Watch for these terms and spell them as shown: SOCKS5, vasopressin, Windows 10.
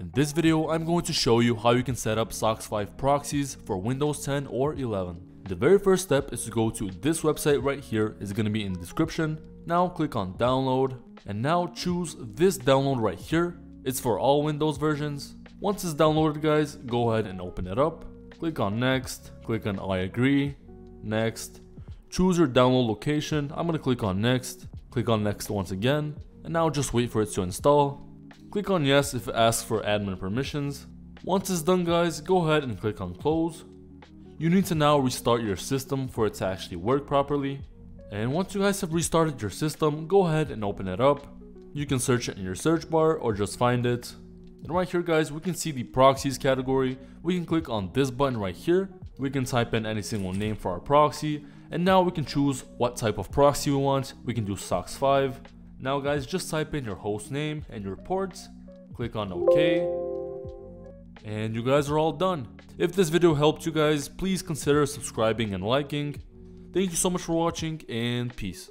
In this video, I'm going to show you how you can set up SOCKS5 proxies for Windows 10 or 11. The very first step is to go to this website right here. It's going to be in the description. Now click on download and now choose this download right here. It's for all Windows versions. Once it's downloaded, guys, go ahead and open it up. Click on next, click on I agree, next. Choose your download location. I'm going to click on next once again, and now just wait for it to install. Click on yes if it asks for admin permissions. Once it's done, guys, go ahead and click on close. You need to now restart your system for it to actually work properly. And once you guys have restarted your system, go ahead and open it up. You can search it in your search bar or just find it. And right here, guys, we can see the proxies category. We can click on this button right here. We can type in any single name for our proxy. And now we can choose what type of proxy we want. We can do SOCKS5. Now guys, just type in your host name and your port, click on OK, and you guys are all done. If this video helped you guys, please consider subscribing and liking. Thank you so much for watching, and peace.